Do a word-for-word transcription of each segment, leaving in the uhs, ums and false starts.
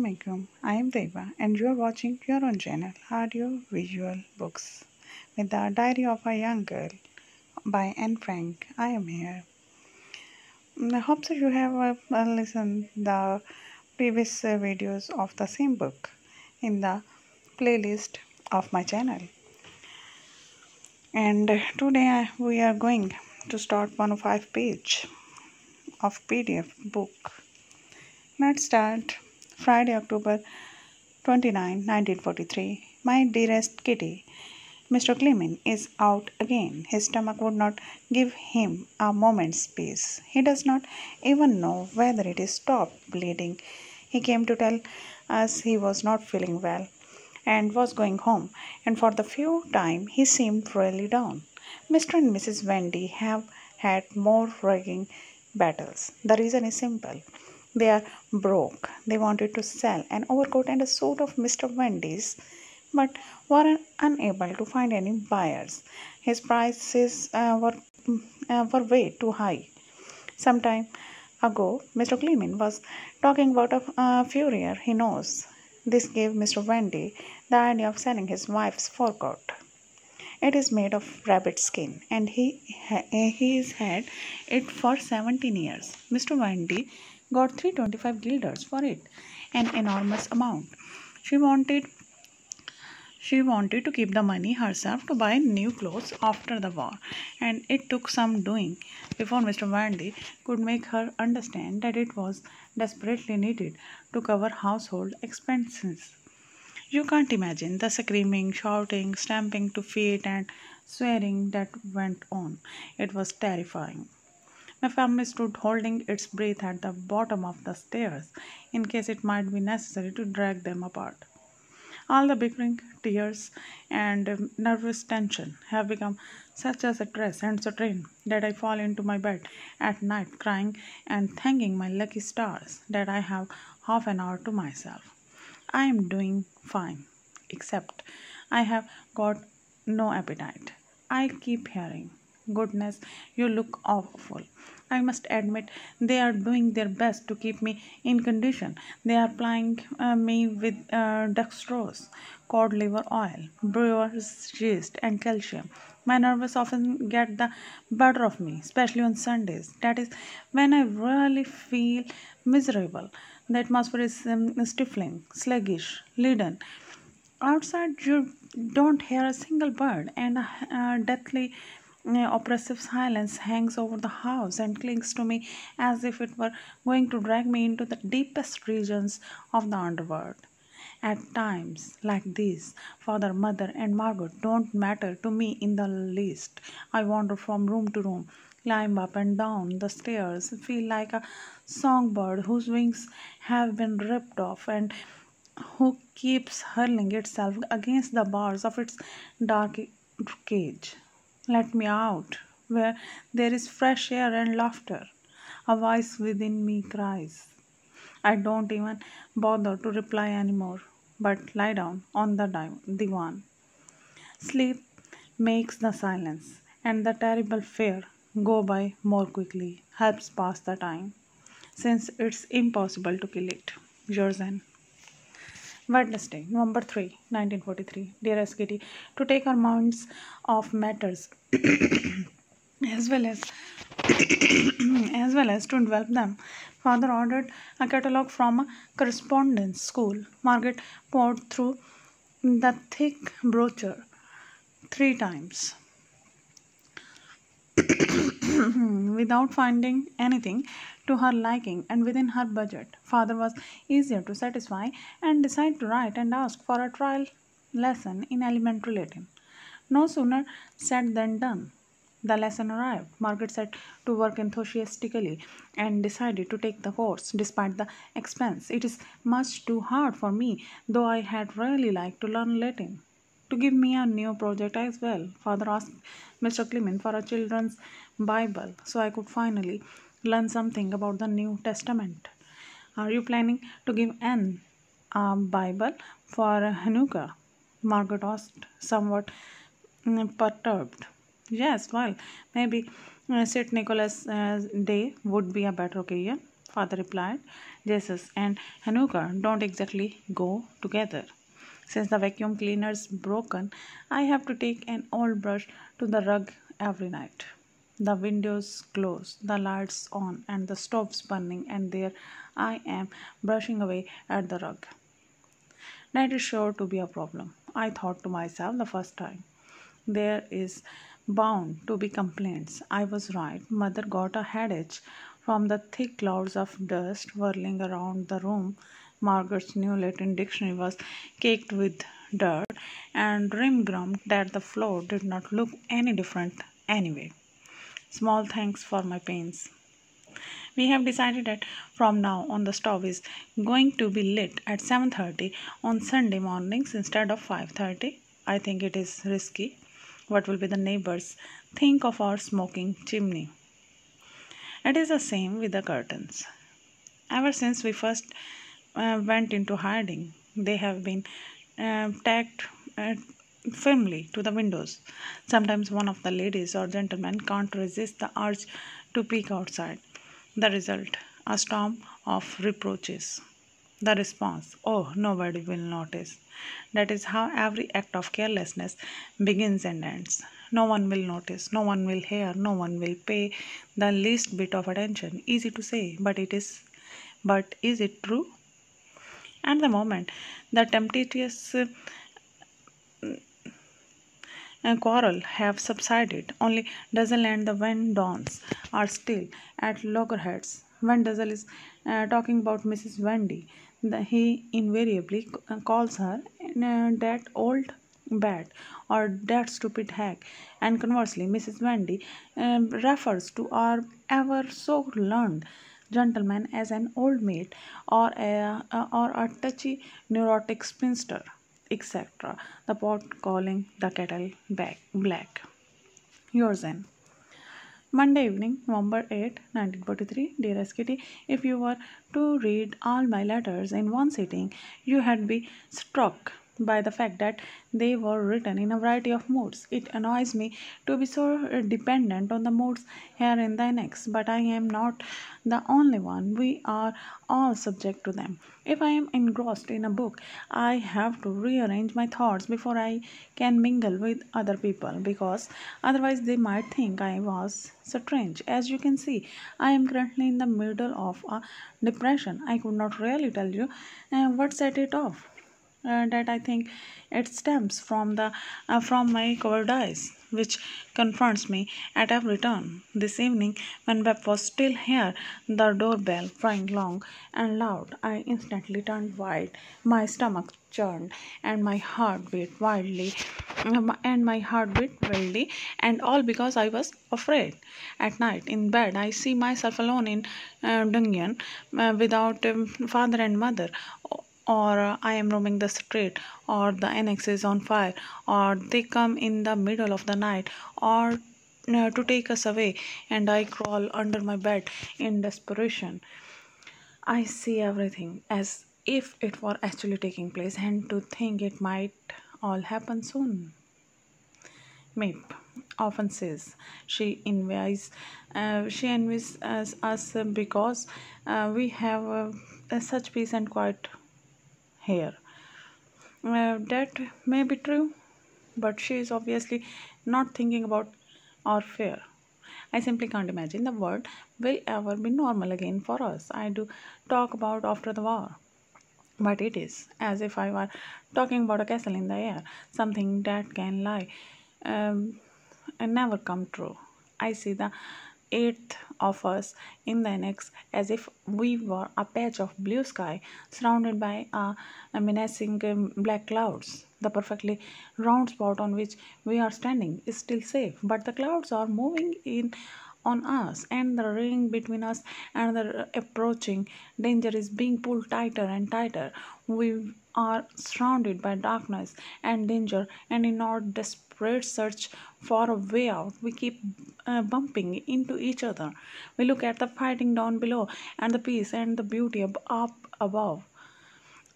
Assalamualaikum. I am Deva and you are watching your own channel Audio Visual Books with the Diary of a Young Girl by Anne Frank. I am here. I hope that you have listened to the previous videos of the same book in the playlist of my channel. And today we are going to start one hundred five page of P D F book. Let's start. Friday, October twenty-ninth, nineteen forty-three. My dearest Kitty, Mister Clement is out again. His stomach would not give him a moment's peace. He does not even know whether it is stopped bleeding. He came to tell us he was not feeling well and was going home, and for the few time he seemed really down. Mister and Missus Wendy have had more raging battles. The reason is simple. They are broke. They wanted to sell an overcoat and a suit of Mister Wendy's, but were unable to find any buyers. His prices uh, were uh, were way too high. Some time ago, Mister Kleiman was talking about a uh, furrier he knows. This gave Mister Wendy the idea of selling his wife's overcoat. It is made of rabbit skin, and he he has had it for seventeen years. Mister Wendy got three hundred twenty-five guilders for it, an enormous amount. She wanted she wanted to keep the money herself to buy new clothes after the war, and it took some doing before Mister Wendy could make her understand that it was desperately needed to cover household expenses. You can't imagine the screaming, shouting, stamping to feet, and swearing that went on. It was terrifying. My family stood holding its breath at the bottom of the stairs in case it might be necessary to drag them apart. All the bickering, tears, and nervous tension have become such a stress and strain that I fall into my bed at night crying and thanking my lucky stars that I have half an hour to myself. I am doing fine, except I have got no appetite. I keep hearing, "Goodness, you look awful." I must admit they are doing their best to keep me in condition. They are plying uh, me with uh, dextrose, cod liver oil, brewer's yeast, and calcium. My nerves often get the better of me, especially on Sundays. That is when I really feel miserable. The atmosphere is um, stifling, sluggish, leaden. Outside you don't hear a single bird, and a uh, deathly oppressive silence hangs over the house and clings to me as if it were going to drag me into the deepest regions of the underworld. At times like these, father, mother, and Margot don't matter to me in the least. I wander from room to room, climb up and down the stairs, feel like a songbird whose wings have been ripped off and who keeps hurling itself against the bars of its dark cage. Let me out, where there is fresh air and laughter. A voice within me cries. I don't even bother to reply anymore, but lie down on the divan. Sleep makes the silence and the terrible fear go by more quickly, helps pass the time, since it's impossible to kill it. Yours, Anne. Wednesday, November third, nineteen forty-three. Dearest Kitty, to take our minds off matters as well as as well as to envelop them, father ordered a catalogue from a correspondence school. Margaret poured through the thick brochure three times without finding anything to her liking and within her budget. Father was easier to satisfy and decided to write and ask for a trial lesson in elementary Latin. No sooner said than done. The lesson arrived. Margaret set to work enthusiastically and decided to take the course despite the expense. "It is much too hard for me, though I had really liked to learn Latin." To give me a new project as well, father asked Mister Clement for a children's Bible so I could finally learn something about the New Testament. "Are you planning to give Anne a Bible for Hanukkah?" Margaret asked, somewhat perturbed. "Yes, well, maybe Saint Nicholas Day would be a better occasion," father replied, Jesus and Hanukkah don't exactly go together. Since the vacuum cleaner's broken, I have to take an old brush to the rug every night. The windows closed, the lights on, and the stoves burning, and there I am brushing away at the rug. That is sure to be a problem, I thought to myself the first time. There is bound to be complaints. I was right. Mother got a headache from the thick clouds of dust whirling around the room. Margaret's new Latin dictionary was caked with dirt, and Rim grumbled that the floor did not look any different anyway. Small thanks for my pains. We have decided that from now on the stove is going to be lit at seven thirty on Sunday mornings instead of five thirty. I think it is risky. What will be the neighbors think of our smoking chimney? It is the same with the curtains. Ever since we first uh, went into hiding, they have been uh, tacked uh, firmly to the windows. Sometimes one of the ladies or gentlemen can't resist the urge to peek outside. The result, a storm of reproaches. The response, oh, nobody will notice. That is how every act of carelessness begins and ends. No one will notice, no one will hear, no one will pay the least bit of attention. Easy to say, but it is, but is it true? At the moment, the tempestuous uh, uh, quarrel have subsided. Only Dussel and the Van Daans are still at loggerheads. When Dussel is uh, talking about Missus Wendy, The, he invariably calls her uh, that old bat or that stupid hag, and conversely Missus Wendy uh, refers to our ever so learned gentleman as an old maid or a, a, or a touchy neurotic spinster, et cetera. The pot calling the kettle back, black. Yours, Anne. Monday evening, November eighth, nineteen forty-three. Dearest Kitty, if you were to read all my letters in one sitting, you had be struck by the fact that they were written in a variety of moods. It annoys me to be so dependent on the moods here in the next, but I am not the only one. We are all subject to them. If I am engrossed in a book, I have to rearrange my thoughts before I can mingle with other people, because otherwise they might think I was strange. As you can see, I am currently in the middle of a depression. I could not really tell you uh, what set it off. Uh, that I think it stems from the uh, from my cowardice, which confronts me at every turn. This evening, when Bep was still here, the doorbell rang long and loud. I instantly turned white. My stomach churned, and my heart beat wildly, and my heart beat wildly, and all because I was afraid. At night in bed, I see myself alone in uh, Dungeon, uh, without um, father and mother. Or uh, I am roaming the street, or the annex is on fire, or they come in the middle of the night, or uh, to take us away, and I crawl under my bed in desperation. I see everything as if it were actually taking place, and to think it might all happen soon. Mip often says she envies, uh, she envies us, us because uh, we have uh, such peace and quiet here. Uh, that may be true, but she is obviously not thinking about our fear. I simply can't imagine the world will ever be normal again for us. I do talk about after the war, but it is as if I were talking about a castle in the air, something that can lie um, and never come true. I see the eighth of us in the annex as if we were a patch of blue sky surrounded by a menacing um, black clouds. The perfectly round spot on which we are standing is still safe, but the clouds are moving in on us, and the ring between us and the approaching danger is being pulled tighter and tighter. We are surrounded by darkness and danger, and in our desperate search for a way out, we keep uh, bumping into each other. We look at the fighting down below and the peace and the beauty up above.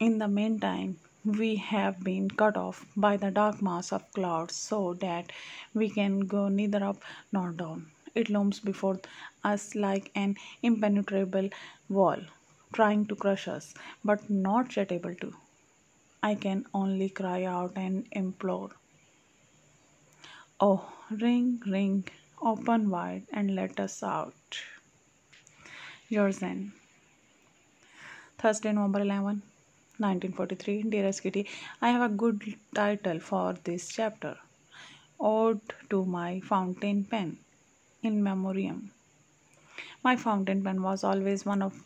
In the meantime, we have been cut off by the dark mass of clouds so that we can go neither up nor down. It looms before us like an impenetrable wall. trying to crush us, but not yet able to. I can only cry out and implore. Oh, ring, ring, open wide and let us out. Yours, Anne. Thursday, November eleventh, nineteen forty-three. Dearest Kitty, I have a good title for this chapter. Ode to my fountain pen, in memoriam. My fountain pen was always one of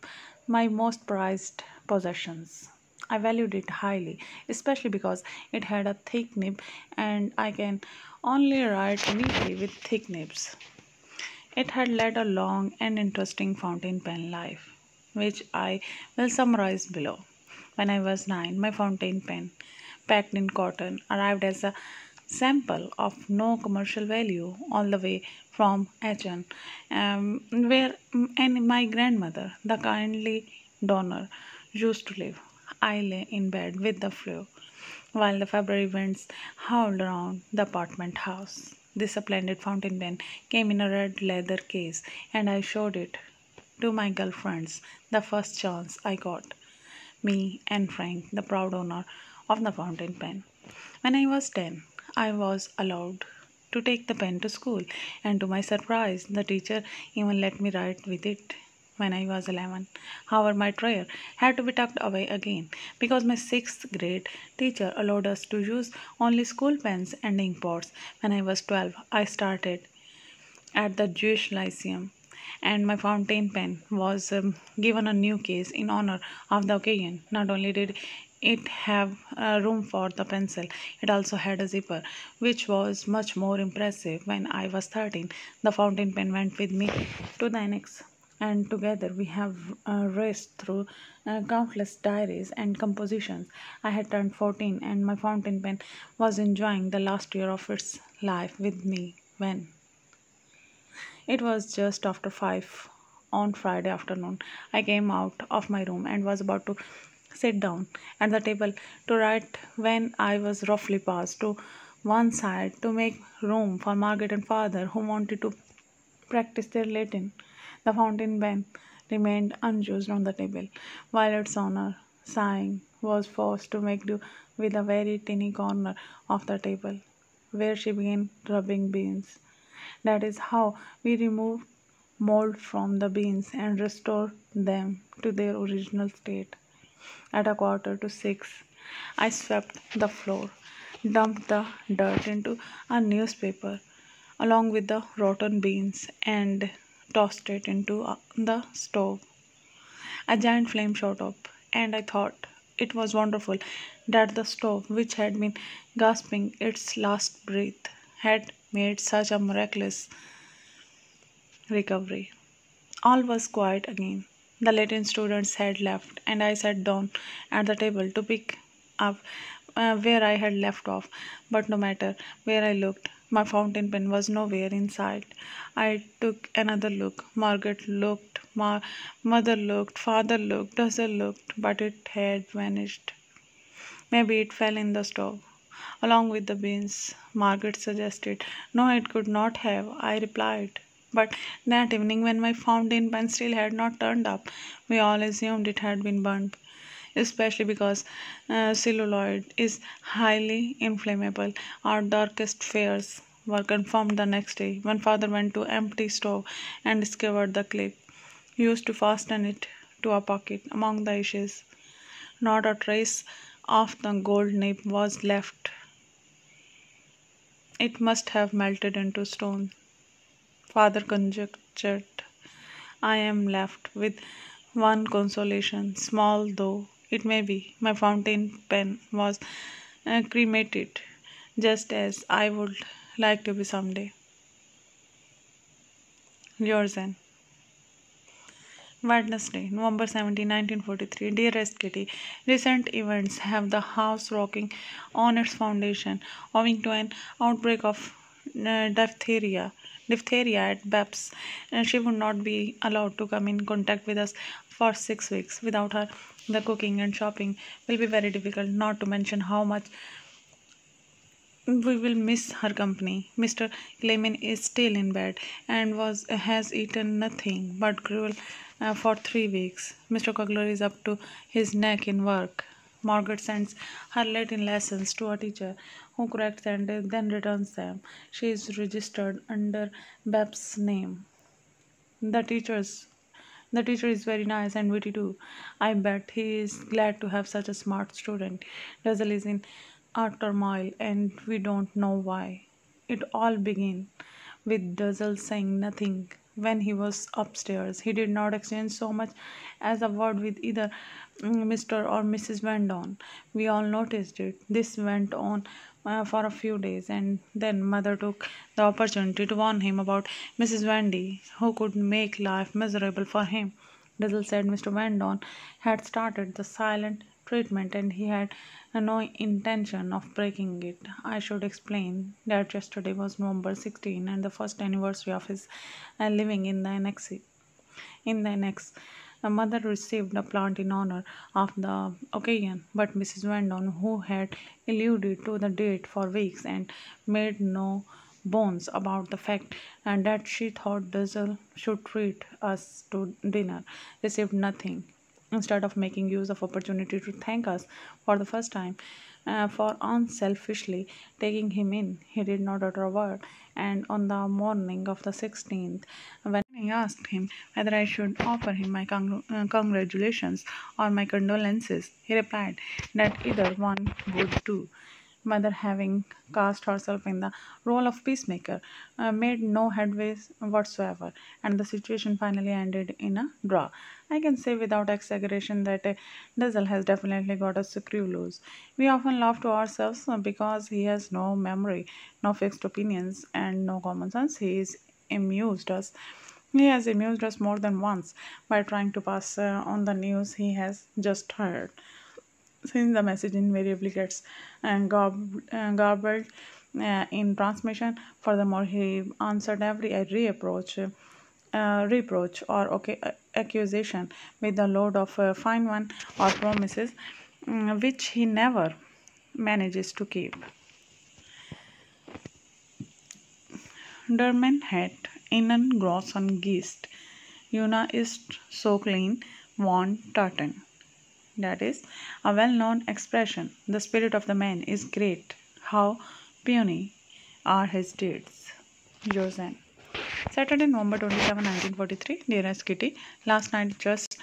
my most prized possessions. I valued it highly, especially because it had a thick nib, and I can only write neatly with thick nibs. It had led a long and interesting fountain pen life, which I will summarize below. When I was nine, my fountain pen, packed in cotton, arrived as a sample of no commercial value all the way from Aachen, um, where and my grandmother, the kindly donor, used to live. I lay in bed with the flu, while the February winds howled around the apartment house. This splendid fountain pen came in a red leather case, and I showed it to my girlfriends the first chance I got. Me and Frank, the proud owner of the fountain pen. When I was ten, I was allowed to take the pen to school, and to my surprise, the teacher even let me write with it. When I was eleven, however, my prayer had to be tucked away again because my sixth grade teacher allowed us to use only school pens and ink pots. When I was twelve, I started at the Jewish Lyceum, and my fountain pen was um, given a new case in honor of the occasion. Not only did it have uh, room for the pencil, it also had a zipper, which was much more impressive. When I was thirteen, the fountain pen went with me to the annex, and together we have uh, raced through uh, countless diaries and compositions. I had turned fourteen, and my fountain pen was enjoying the last year of its life with me when it was just after five on Friday afternoon. I came out of my room and was about to sit down at the table to write when I was roughly passed to one side to make room for Margot and Father, who wanted to practice their Latin. The fountain pen remained unused on the table, while its owner, sighing, was forced to make do with a very tiny corner of the table, where she began rubbing beans. That is how we remove mold from the beans and restore them to their original state. At a quarter to six, I swept the floor, dumped the dirt into a newspaper, along with the rotten beans, and tossed it into the stove. A giant flame shot up, and I thought it was wonderful that the stove, which had been gasping its last breath, had made such a miraculous recovery. All was quiet again. The Latin students had left, and I sat down at the table to pick up uh, where I had left off. But no matter where I looked, my fountain pen was nowhere in sight. I took another look. Margaret looked, Ma mother looked, father looked, Dussel looked, but it had vanished. Maybe it fell in the stove, along with the beans, Margaret suggested. No, it could not have, I replied. But that evening, when my fountain pen still had not turned up, we all assumed it had been burned, especially because uh, celluloid is highly inflammable. Our darkest fears were confirmed the next day, when Father went to empty stove and discovered the clip used to fasten it to a pocket among the ashes. Not a trace of the gold nib was left. It must have melted into stone, Father conjectured. I am left with one consolation, small though it may be. My fountain pen was uh, cremated, just as I would like to be someday. Yours, Anne. Wednesday, November seventeenth, nineteen forty-three. Dearest Kitty, recent events have the house rocking on its foundation, owing to an outbreak of uh, diphtheria. Diphtheria at Bep's, and she would not be allowed to come in contact with us for six weeks. Without her, the cooking and shopping will be very difficult, not to mention how much We will miss her company. Mister Clement is still in bed and was has eaten nothing but gruel uh, for three weeks. Mister Kugler is up to his neck in work. Margot sends her Latin lessons to a teacher who corrects and then returns them. She is registered under Bep's name. The teachers, the teacher is very nice and witty too. I bet he is glad to have such a smart student. Dussel is in a turmoil and we don't know why. It all began with Dussel saying nothing when he was upstairs. He did not exchange so much as a word with either Mister or Missus Van Daan. We all noticed it. This went on uh, for a few days, and then Mother took the opportunity to warn him about Missus Wendy, who could make life miserable for him. Dussel said Mister Van Daan had started the silent treatment and he had no intention of breaking it. I should explain that yesterday was November sixteenth and the first anniversary of his uh, living in the annex. In the annex. The mother received a plant in honor of the occasion, but Missus Van Daan, who had alluded to the date for weeks and made no bones about the fact and that she thought Dussel should treat us to dinner, received nothing. Instead of making use of opportunity to thank us for the first time uh, for unselfishly taking him in, he did not utter a word, and on the morning of the sixteenth, when I asked him whether I should offer him my congr uh, congratulations or my condolences, he replied that either one would do. Mother, having cast herself in the role of peacemaker, uh, made no headway whatsoever, and the situation finally ended in a draw. I can say without exaggeration that uh, Dussel has definitely got a screw loose. We often laugh to ourselves because he has no memory, no fixed opinions, and no common sense. He is amused us. He has amused us more than once by trying to pass uh, on the news he has just heard. Since the message invariably gets uh, garb uh, garbled uh, in transmission, furthermore, he answered every uh, reproach, uh, reproach or okay, uh, accusation with a load of uh, fine one or promises, um, which he never manages to keep. Der Mann hat einen großen Geist. Juna ist so klein von Taten. That is a well-known expression. The spirit of the man is great. How puny are his deeds. Josen. Saturday, November twenty-seventh, nineteen forty-three. Dearest Kitty, last night just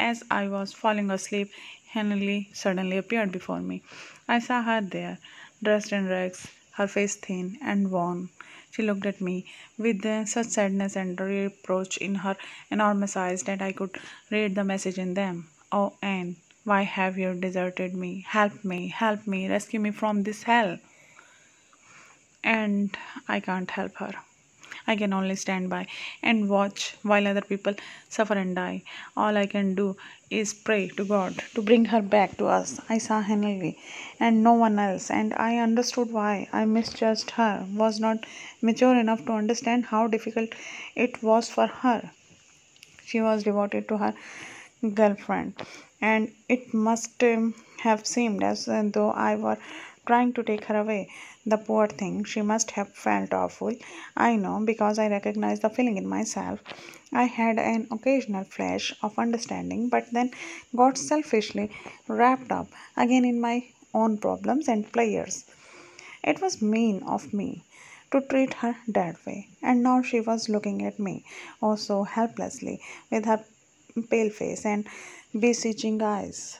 as I was falling asleep, Hanneli suddenly appeared before me. I saw her there, dressed in rags, her face thin and worn. She looked at me with such sadness and reproach in her enormous eyes that I could read the message in them. Oh, Anne, why have you deserted me? Help me, help me, rescue me from this hell. And I can't help her. I can only stand by and watch while other people suffer and die. All I can do is pray to God to bring her back to us. I saw Henry and no one else, and I understood why I misjudged her, was not mature enough to understand how difficult it was for her. She was devoted to her girlfriend, and it must um, have seemed as though I were trying to take her away. The poor thing, she must have felt awful. I know, because I recognized the feeling in myself. I had an occasional flash of understanding, but then got selfishly wrapped up again in my own problems and players. It was mean of me to treat her that way, and now she was looking at me, oh so helplessly, with her pale face and beseeching eyes.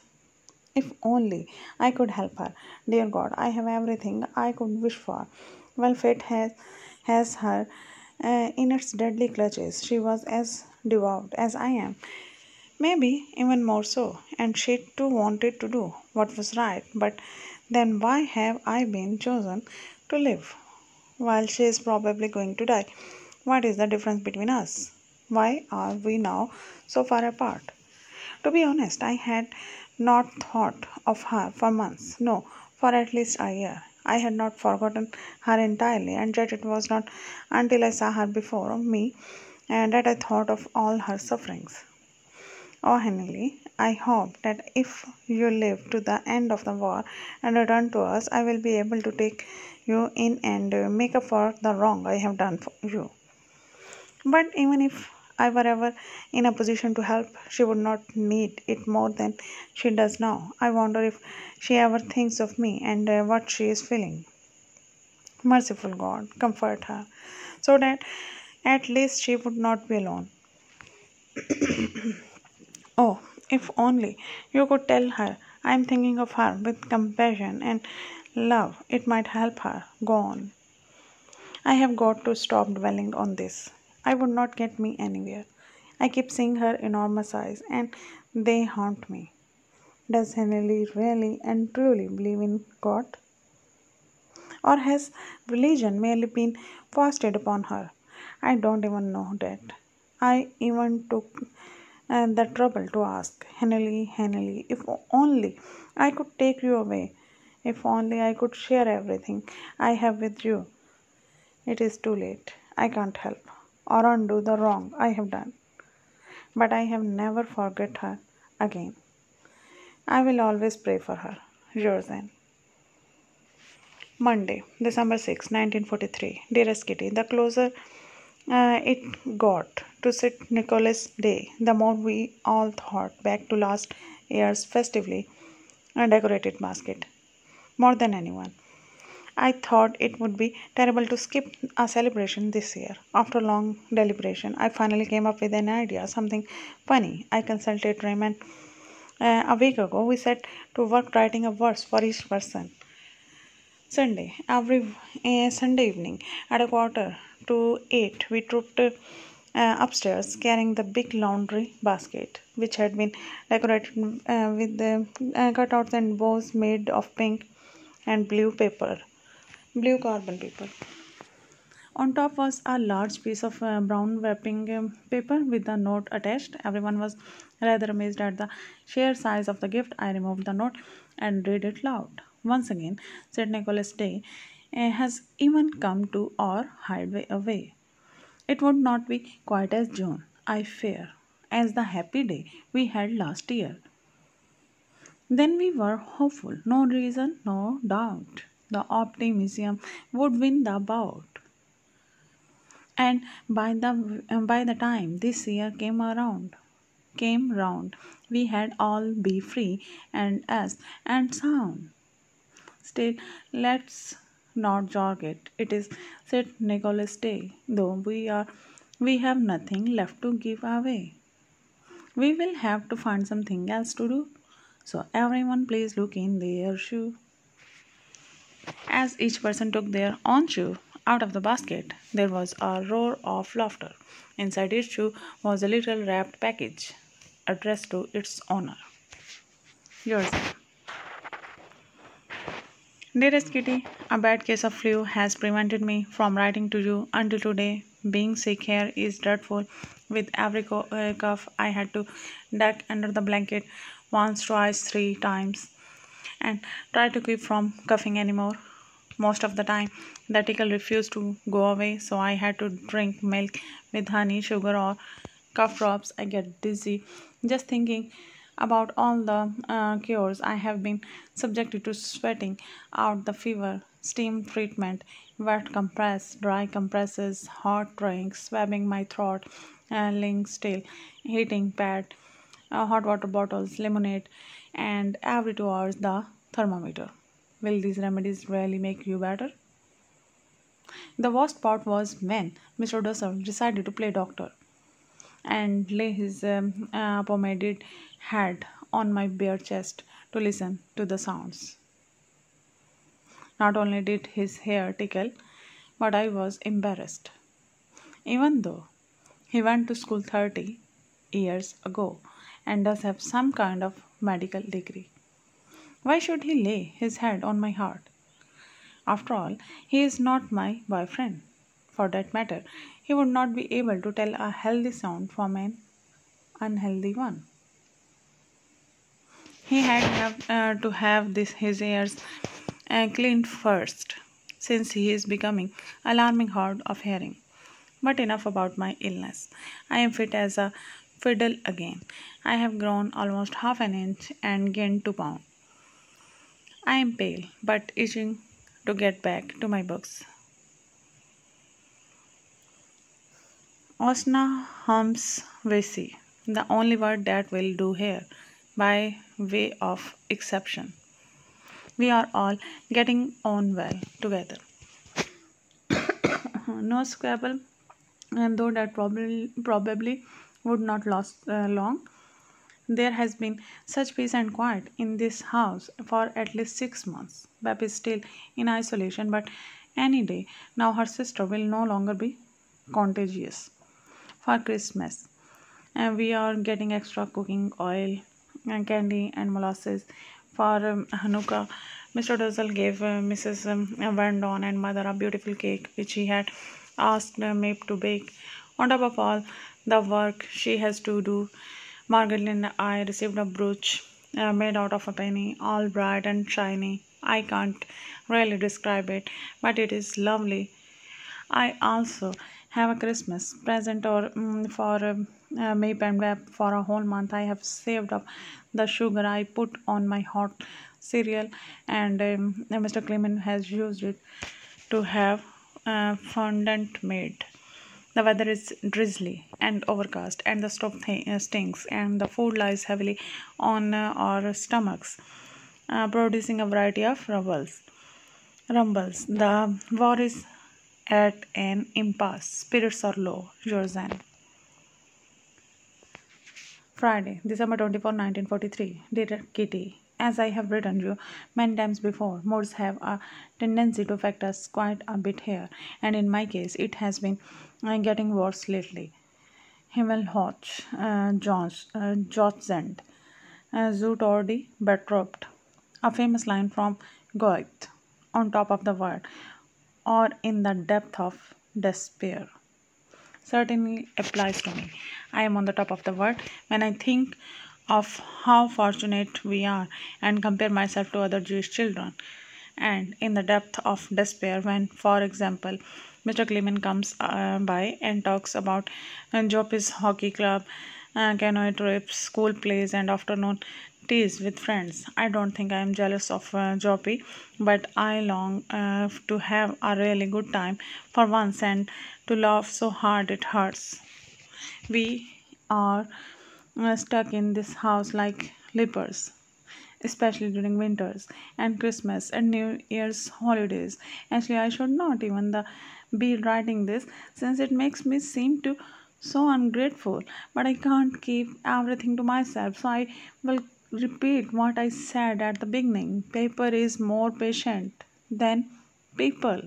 If only I could help her. Dear God, I have everything I could wish for. Well, fate has, has her uh, in its deadly clutches. She was as devout as I am. Maybe even more so. And she too wanted to do what was right. But then why have I been chosen to live while she is probably going to die? What is the difference between us? Why are we now so far apart? To be honest, I had not thought of her for months, no, for at least a year. I had not forgotten her entirely, and yet it was not until I saw her before me and that I thought of all her sufferings. Oh, Hanneli, I hope that if you live to the end of the war and return to us, I will be able to take you in and make up for the wrong I have done for you. But even if I were ever in a position to help, she would not need it more than she does now. I wonder if she ever thinks of me and uh, what she is feeling. Merciful God, comfort her, so that at least she would not be alone. Oh, if only you could tell her I am thinking of her with compassion and love. It might help her. Go on. I have got to stop dwelling on this. I would not get me anywhere. I keep seeing her enormous eyes and they haunt me. Does Hanneli really and truly believe in God? Or has religion merely been foisted upon her? I don't even know that. I even took uh, the trouble to ask. Hanneli, Hanneli, if only I could take you away. If only I could share everything I have with you. It is too late. I can't help or undo the wrong I have done. But I have never forget her again. I will always pray for her. Yours, Anne. Monday, December sixth, nineteen forty-three. Dearest Kitty, the closer uh, it got to Saint Nicholas Day, the more we all thought back to last year's festively decorated basket. More than anyone. I thought it would be terrible to skip a celebration this year. After long deliberation, I finally came up with an idea, something funny. I consulted Raymond uh, a week ago. We set to work writing a verse for each person. Sunday, every uh, Sunday evening at a quarter to eight, we trooped uh, upstairs carrying the big laundry basket, which had been decorated uh, with the uh, cutouts and bows made of pink and blue paper. Blue carbon paper. On top was a large piece of uh, brown wrapping um, paper with a note attached. Everyone was rather amazed at the sheer size of the gift. I removed the note and read it loud. Once again, Saint Nicholas Day uh, has even come to our hideaway. It would not be quite as June, I fear, as the happy day we had last year. Then we were hopeful. No reason, no doubt. The optimism would win the bout, and by the by the time this year came around, came round, we had all be free and us and sound. Still, let's not jog it. It is Saint Nicholas Day, though we are, we have nothing left to give away. We will have to find something else to do. So everyone, please look in their shoe. As each person took their own shoe out of the basket, there was a roar of laughter. Inside each shoe was a little wrapped package addressed to its owner. Yours. Dearest Kitty, a bad case of flu has prevented me from writing to you until today. Being sick here is dreadful. With every cough, I had to duck under the blanket once, twice, three times, and try to keep from coughing anymore. Most of the time, the tickle refused to go away, so I had to drink milk with honey, sugar, or cough drops. I get dizzy just thinking about all the uh, cures I have been subjected to, sweating out the fever, steam treatment, wet compress, dry compresses, hot drinks, swabbing my throat, uh, lying still, heating pad, uh, hot water bottles, lemonade, and every two hours the thermometer. Will these remedies really make you better? The worst part was when Mister Dussel decided to play doctor and lay his um, uh, pomaded head on my bare chest to listen to the sounds. Not only did his hair tickle, but I was embarrassed. Even though he went to school thirty years ago and does have some kind of medical degree, why should he lay his head on my heart? After all, he is not my boyfriend. For that matter, he would not be able to tell a healthy sound from an unhealthy one. He had have, uh, to have this, his ears uh, cleaned first, since he is becoming alarming hard of hearing. But enough about my illness. I am fit as a fiddle again. I have grown almost half an inch and gained two pounds. I am pale, but itching to get back to my books. Osna hums vesi, the only word that will do here, by way of exception. We are all getting on well together. No squabble, and though that probably probably would not last uh, long. There has been such peace and quiet in this house for at least six months. Bep is still in isolation, but any day now her sister will no longer be contagious. For Christmas, and we are getting extra cooking oil and candy and molasses. For um, Hanukkah, Mister Dussel gave uh, Missus Um, Van Daan and mother a beautiful cake which he had asked uh, Mab to bake. On top of all the work she has to do, Margot and I received a brooch uh, made out of a penny, all bright and shiny. I can't really describe it, but it is lovely. I also have a Christmas present or um, for um, uh, Mab and Bep for a whole month. I have saved up the sugar I put on my hot cereal, and um, Mister Kleiman has used it to have uh, fondant made. The weather is drizzly and overcast, and the stove stinks, and the food lies heavily on uh, our stomachs, uh, producing a variety of rumbles. Rumbles. The war is at an impasse. Spirits are low. Jordan. Friday, December twenty-fourth, nineteen forty-three. Dear Kitty, as I have written you many times before, moods have a tendency to affect us quite a bit here, and in my case it has been uh, getting worse lately. Himmelhoch, uh, Johns, uh, Jotzend, uh, Zut Ordi Betropt, a famous line from Goethe, on top of the word, or in the depth of despair, certainly applies to me. I am on the top of the word when I think of how fortunate we are and compare myself to other Jewish children, and in the depth of despair when, for example, Mister Clement comes uh, by and talks about uh, Jopie's hockey club, uh, canoe trips, school plays, and afternoon teas with friends. I don't think I am jealous of uh, Jopie, but I long uh, to have a really good time for once and to laugh so hard it hurts. We are Uh, stuck in this house like lepers, especially during winters and Christmas and New Year's holidays. Actually, I should not even the, be writing this, since it makes me seem to so ungrateful, but I can't keep everything to myself, so I will repeat what I said at the beginning. Paper is more patient than people.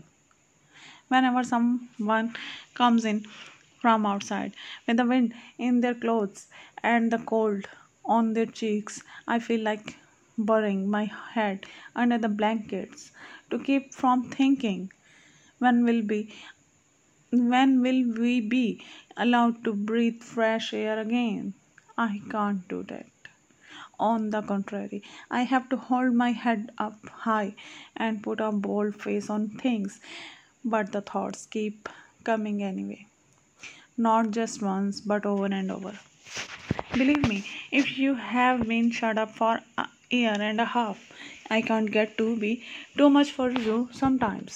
Whenever someone comes in from outside with the wind in their clothes and the cold on their cheeks, I feel like burying my head under the blankets to keep from thinking. When will be when will we be allowed to breathe fresh air again? I can't do that. On the contrary, I have to hold my head up high and put a bold face on things, but the thoughts keep coming anyway. Not just once, but over and over. Believe me, if you have been shut up for a year and a half, I can't get to be too much for you sometimes.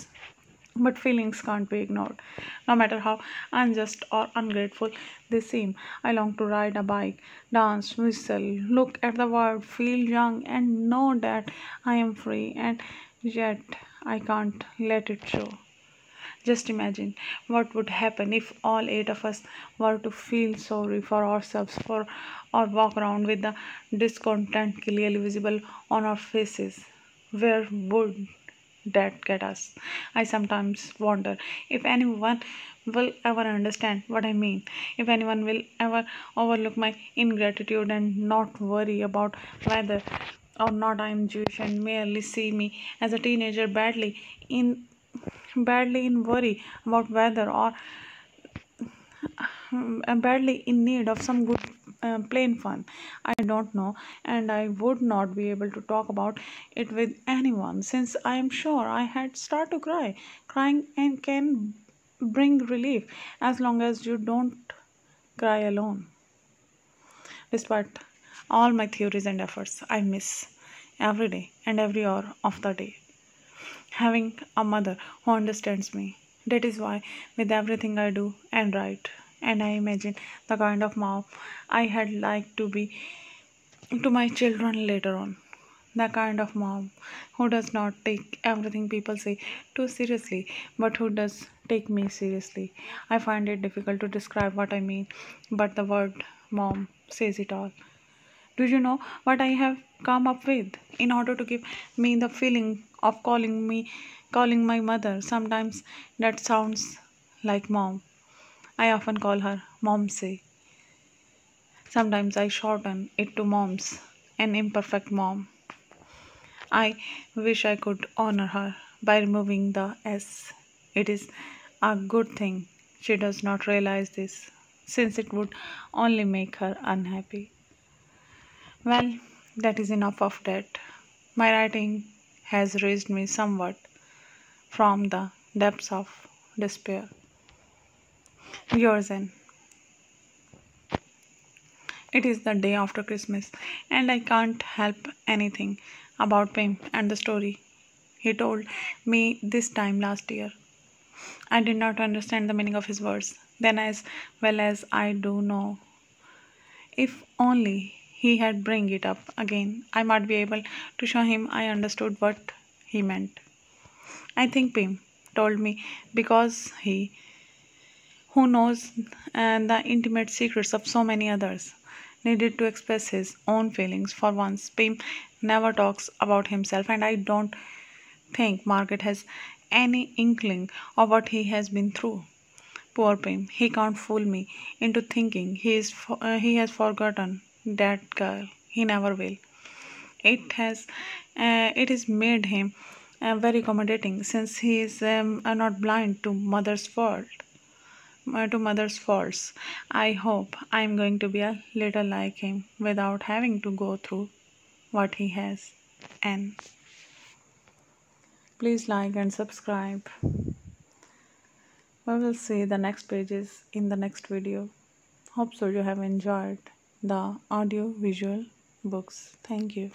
But feelings can't be ignored, no matter how unjust or ungrateful they seem. I long to ride a bike, dance, whistle, look at the world, feel young, and know that I am free, and yet I can't let it show. Just imagine what would happen if all eight of us were to feel sorry for ourselves for or walk around with the discontent clearly visible on our faces. Where would that get us? I sometimes wonder if anyone will ever understand what I mean, if anyone will ever overlook my ingratitude and not worry about whether or not I am Jewish and merely see me as a teenager badly in badly in worry about whether or badly in need of some good uh, plain fun. I don't know, and I would not be able to talk about it with anyone, since I am sure I had started to cry. Crying and can bring relief as long as you don't cry alone. despite all my theories and efforts, I miss every day and every hour of the day having a mother who understands me. That is why with everything I do and write, and I imagine the kind of mom I had liked to be to my children later on. The kind of mom who does not take everything people say too seriously, but who does take me seriously. I find it difficult to describe what I mean, but the word mom says it all. Do you know what I have come up with in order to give me the feeling of calling me, calling my mother? Sometimes that sounds like mom. I often call her Momsy. Sometimes I shorten it to moms, an imperfect mom. I wish I could honor her by removing the S. It is a good thing she does not realize this, since it would only make her unhappy. Well, that is enough of that. My writing has raised me somewhat from the depths of despair. Yours, Anne. It is the day after Christmas, and I can't help anything about Pim and the story he told me this time last year. I did not understand the meaning of his words then as well as I do now. If only he had bring it up again, I might be able to show him I understood what he meant. I think Pim told me because he, who knows and the intimate secrets of so many others, needed to express his own feelings for once. Pim never talks about himself, and I don't think Margaret has any inkling of what he has been through. Poor Pim, he can't fool me into thinking he is for, uh, he has forgotten that girl. He never will. It has uh, it has made him uh, very accommodating, since he is um, not blind to mother's fault. To mother's faults. I hope I am going to be a little like him without having to go through what he has. And please like and subscribe. We will see the next pages in the next video. Hope so you have enjoyed the audio visual books. Thank you.